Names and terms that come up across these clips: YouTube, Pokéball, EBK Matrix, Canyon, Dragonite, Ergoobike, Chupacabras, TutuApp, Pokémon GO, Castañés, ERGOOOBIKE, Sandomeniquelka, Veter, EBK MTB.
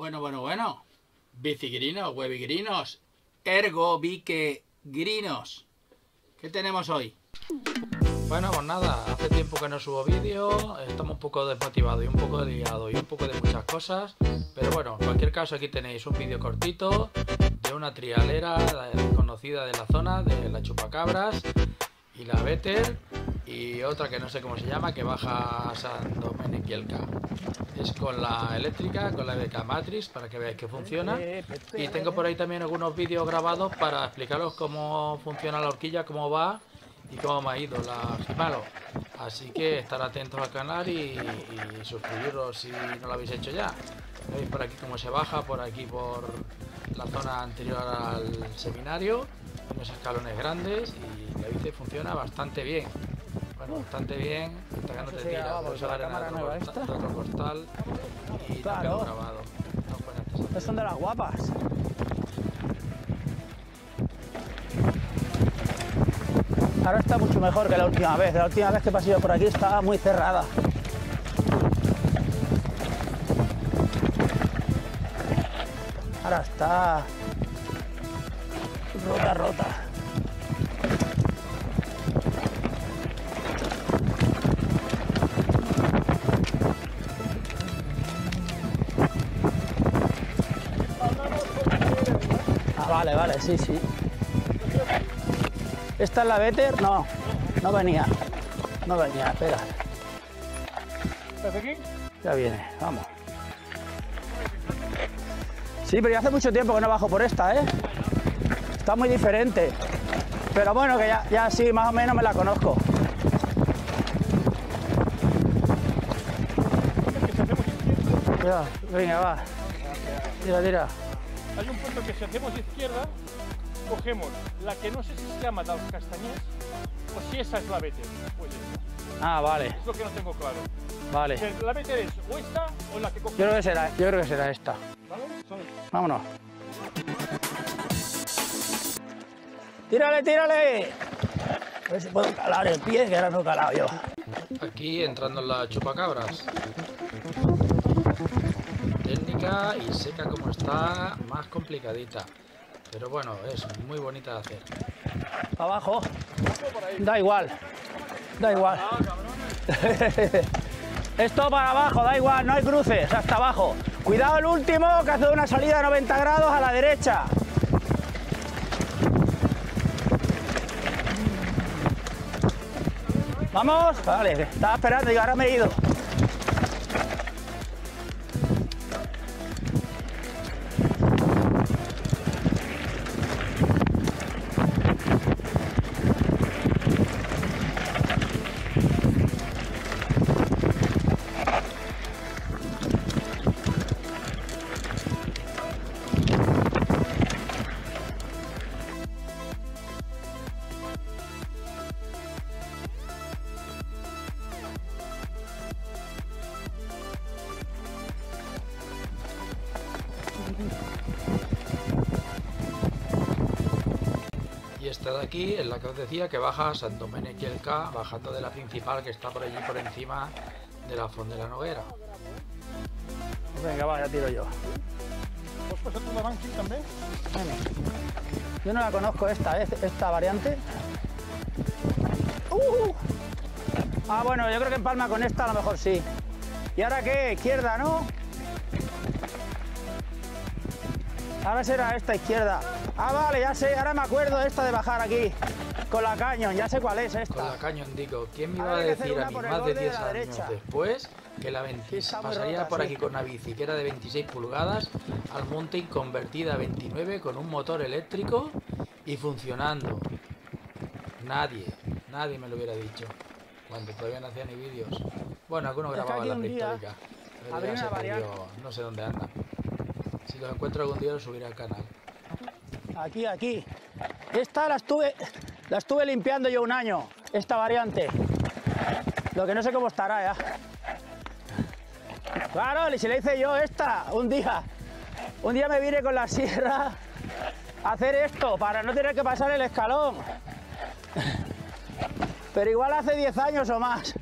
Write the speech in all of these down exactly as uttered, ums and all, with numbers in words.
Bueno, bueno, bueno. Bicigrinos, webigrinos, ergoobike grinos. ¿Qué tenemos hoy? Bueno, pues nada, hace tiempo que no subo vídeo, estamos un poco desmotivados y un poco liados y un poco de muchas cosas. Pero bueno, en cualquier caso aquí tenéis un vídeo cortito de una trialera conocida de la zona, de la Chupacabras y la Veter, y otra que no sé cómo se llama, que baja a Sandomeniquelka. Es con la eléctrica, con la E B K Matrix, para que veáis que funciona. Y tengo por ahí también algunos vídeos grabados para explicaros cómo funciona la horquilla, cómo va y cómo me ha ido la Jimalo. Así que estar atentos al canal y, y suscribiros si no lo habéis hecho ya. Veis por aquí cómo se baja, por aquí por la zona anterior al seminario, unos escalones grandes, y la bici funciona bastante bien. Bueno, bastante bien, hasta que no te tiras, puedes dar en otro costal y te queda grabado. Estas son de las guapas. Ahora está mucho mejor que la última vez. La última vez que pasé yo por aquí estaba muy cerrada. Ahora está rota, rota. Ah, vale, vale, sí, sí. ¿Esta es la Veter? No, no venía. No venía, espera. ¿Estás aquí? Ya viene, vamos. Sí, pero ya hace mucho tiempo que no bajo por esta, ¿eh? Está muy diferente. Pero bueno, que ya, ya sí, más o menos me la conozco. Ya, venga, va. Tira, tira. Hay un punto que si hacemos izquierda, cogemos la que no sé si se llama de los Castañés o si esa es la Veter. Pues ah, vale. Es lo que no tengo claro. Vale. La Veter es o esta o la que cogemos. Yo creo que será, yo creo que será esta. ¿Vale? Son... Vámonos. ¡Tírale, tírale! A ver si puedo calar el pie, que ahora no he calado yo. Aquí entrando en la Chupacabras. Técnica y seca como está, más complicadita. Pero bueno, es muy bonita de hacer. Abajo. Da igual. Da igual. Esto para abajo, da igual, no hay cruces, hasta abajo. Cuidado el último, que hace una salida de noventa grados a la derecha. Vamos. Vale, estaba esperando y ahora me he ido. Y esta de aquí es la que os decía, que baja a Sandomeniquelka, bajando de la principal que está por allí por encima de la Font de la Noguera. Venga, va, ya tiro yo. ¿Puedes pasar tu banking también? Bueno, yo no la conozco esta, ¿eh? Esta variante. Uh. Ah, bueno, yo creo que en palma con esta a lo mejor sí. ¿Y ahora qué? Izquierda, ¿no? Ahora será esta izquierda. Ah, vale, ya sé, ahora me acuerdo de esta de bajar aquí. Con la Canyon, ya sé cuál es esta. Con la Canyon, digo, ¿quién me iba a decir a mí más de diez años después que la veintiséis pasaría por aquí con una bici que era de veintiséis pulgadas, al mountain convertida a veintinueve con un motor eléctrico y funcionando? Nadie, nadie me lo hubiera dicho cuando todavía no hacía ni vídeos. Bueno, algunos grababan la prehistórica. No sé dónde anda. Si los encuentro algún día los subiré al canal. Aquí, aquí. Esta la estuve, la estuve limpiando yo un año, esta variante. Lo que no sé cómo estará ya. Claro, si le hice yo esta, un día. Un día me vine con la sierra a hacer esto, para no tener que pasar el escalón. Pero igual hace diez años o más.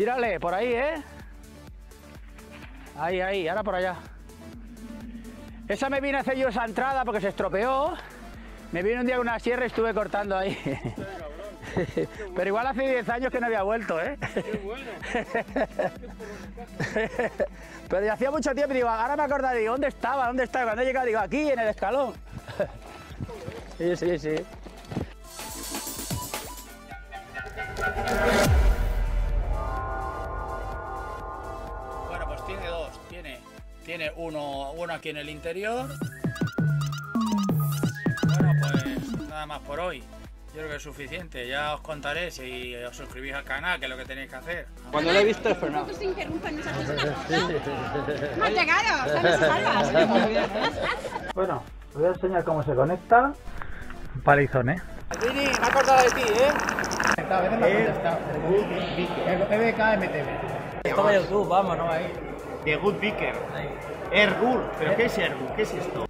Tírale, por ahí, ¿eh? Ahí, ahí, ahora por allá. Esa me vine a hacer yo esa entrada porque se estropeó. Me vine un día con una sierra y estuve cortando ahí. Pero igual hace diez años que no había vuelto, ¿eh? Qué bueno. Pero ya hacía mucho tiempo, digo, ahora me acordé, digo, ¿dónde estaba? ¿Dónde estaba? Cuando he llegado, digo, aquí, en el escalón. Sí, sí, sí. Bueno, pues tiene dos. Tiene, tiene uno, uno aquí en el interior. Bueno, pues nada más por hoy. Yo creo que es suficiente, ya os contaré si os suscribís al canal, que es lo que tenéis que hacer. Cuando lo he visto es frenado. No se interrumpan nosotros una foto. ¡No ha llegado! ¡Están salvas! Bueno, os voy a enseñar cómo se conecta. Un palizón, ¿eh? Aldini, me he acordado de ti, ¿eh? A veces me ha contestado. E B K M T V. Esto de YouTube, vamos, ¿no? Ahí. The Good Biker. ERGOOOBIKE. ¿Pero qué es ERGOOOBIKE? ¿Qué es esto?